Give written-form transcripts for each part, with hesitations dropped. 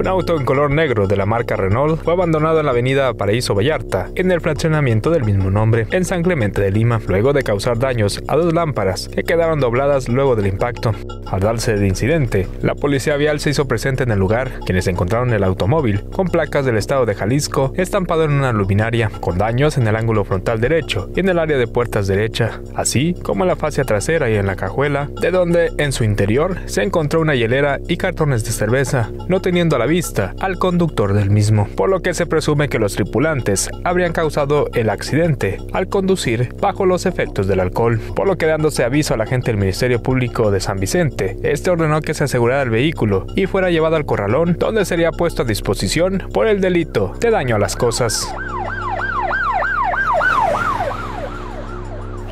Un auto en color negro de la marca Renault fue abandonado en la avenida Paraíso Vallarta, en el fraccionamiento del mismo nombre, en San Clemente de Lima, luego de causar daños a dos lámparas que quedaron dobladas luego del impacto. Al darse el incidente, la policía vial se hizo presente en el lugar, quienes encontraron el automóvil con placas del estado de Jalisco estampado en una luminaria, con daños en el ángulo frontal derecho y en el área de puertas derecha, así como en la fascia trasera y en la cajuela, de donde en su interior se encontró una hielera y cartones de cerveza, no teniendo a la vista al conductor del mismo, por lo que se presume que los tripulantes habrían causado el accidente al conducir bajo los efectos del alcohol, por lo que, dándose aviso al agente del Ministerio Público de San Vicente, este ordenó que se asegurara el vehículo y fuera llevado al corralón, donde sería puesto a disposición por el delito de daño a las cosas.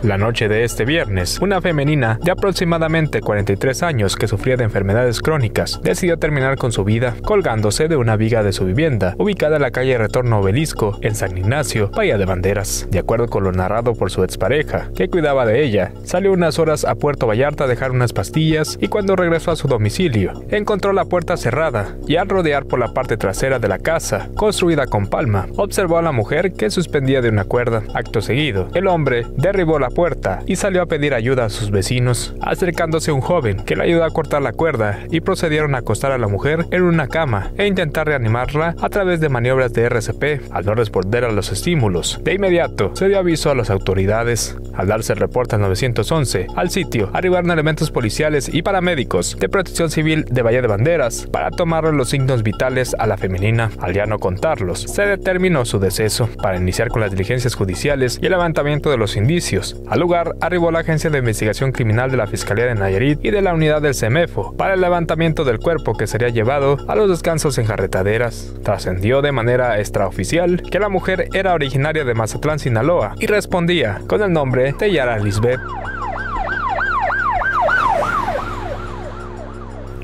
La noche de este viernes, una femenina de aproximadamente 43 años que sufría de enfermedades crónicas decidió terminar con su vida colgándose de una viga de su vivienda, ubicada en la calle Retorno Obelisco, en San Ignacio, Bahía de Banderas. De acuerdo con lo narrado por su expareja, que cuidaba de ella, salió unas horas a Puerto Vallarta a dejar unas pastillas y cuando regresó a su domicilio, encontró la puerta cerrada y al rodear por la parte trasera de la casa, construida con palma, observó a la mujer que suspendía de una cuerda. Acto seguido, el hombre derribó la puerta y salió a pedir ayuda a sus vecinos, acercándose un joven que le ayudó a cortar la cuerda y procedieron a acostar a la mujer en una cama e intentar reanimarla a través de maniobras de RCP. Al no responder a los estímulos, de inmediato se dio aviso a las autoridades. Al darse el reporte al 911, al sitio arribaron elementos policiales y paramédicos de Protección Civil de Bahía de Banderas para tomarle los signos vitales a la femenina. Al ya no contarlos, se determinó su deceso. Para iniciar con las diligencias judiciales y el levantamiento de los indicios, al lugar arribó la Agencia de Investigación Criminal de la Fiscalía de Nayarit y de la unidad del SEMEFO para el levantamiento del cuerpo, que sería llevado a los descansos en Jarretaderas. Trascendió de manera extraoficial que la mujer era originaria de Mazatlán, Sinaloa, y respondía con el nombre de Yara Lisbeth.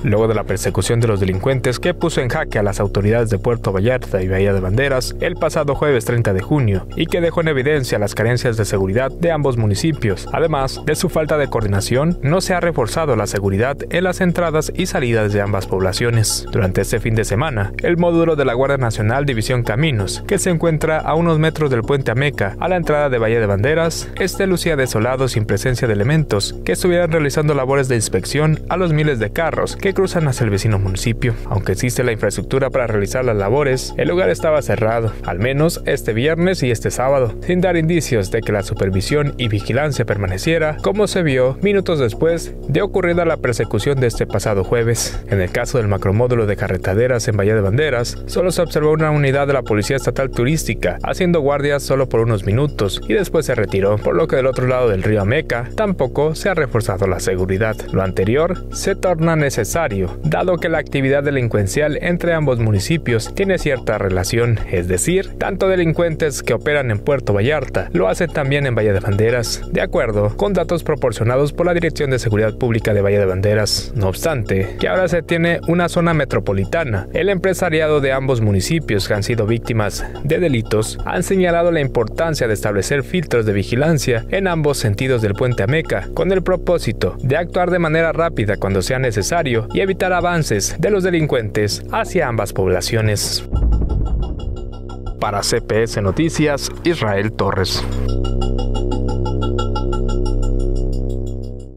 Luego de la persecución de los delincuentes que puso en jaque a las autoridades de Puerto Vallarta y Bahía de Banderas el pasado jueves 30 de junio y que dejó en evidencia las carencias de seguridad de ambos municipios, además de su falta de coordinación, no se ha reforzado la seguridad en las entradas y salidas de ambas poblaciones. Durante este fin de semana, el módulo de la Guardia Nacional División Caminos, que se encuentra a unos metros del puente Ameca a la entrada de Bahía de Banderas, este lucía desolado sin presencia de elementos que estuvieran realizando labores de inspección a los miles de carros que cruzan hacia el vecino municipio. Aunque existe la infraestructura para realizar las labores, el lugar estaba cerrado, al menos este viernes y este sábado, sin dar indicios de que la supervisión y vigilancia permaneciera, como se vio minutos después de ocurrida la persecución de este pasado jueves. En el caso del macromódulo de Jarretaderas en Bahía de Banderas, solo se observó una unidad de la Policía Estatal Turística haciendo guardias solo por unos minutos y después se retiró, por lo que del otro lado del río Ameca tampoco se ha reforzado la seguridad. Lo anterior se torna necesario dado que la actividad delincuencial entre ambos municipios tiene cierta relación, es decir, tanto delincuentes que operan en Puerto Vallarta lo hacen también en Bahía de Banderas, de acuerdo con datos proporcionados por la Dirección de Seguridad Pública de Bahía de Banderas. No obstante, que ahora se tiene una zona metropolitana, el empresariado de ambos municipios que han sido víctimas de delitos han señalado la importancia de establecer filtros de vigilancia en ambos sentidos del puente Ameca, con el propósito de actuar de manera rápida cuando sea necesario y evitar avances de los delincuentes hacia ambas poblaciones. Para CPS Noticias, Israel Torres.